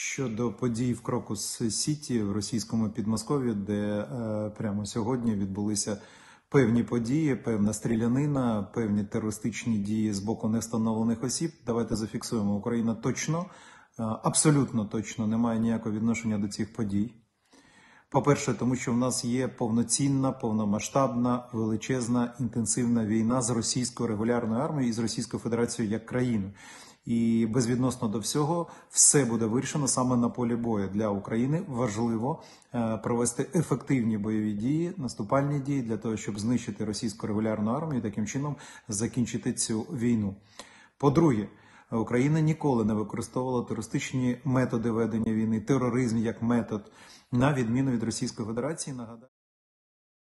Щодо подій в Крокус-Сіті в російському Підмосков'ї, де прямо сьогодні відбулися певні події, певна стрілянина, певні терористичні дії з боку невстановлених осіб. Давайте зафіксуємо, Україна точно, абсолютно точно не має ніякого відношення до цих подій. По-перше, тому що в нас є повноцінна, повномасштабна, величезна, інтенсивна війна з російською регулярною армією і з Російською Федерацією як країною. І безвідносно до всього, все буде вирішено саме на полі бою. Для України важливо провести ефективні бойові дії, наступальні дії, для того, щоб знищити російську регулярну армію і таким чином закінчити цю війну. По-друге, Україна ніколи не використовувала терористичні методи ведення війни, тероризм як метод, на відміну від Російської Федерації, нагадаю.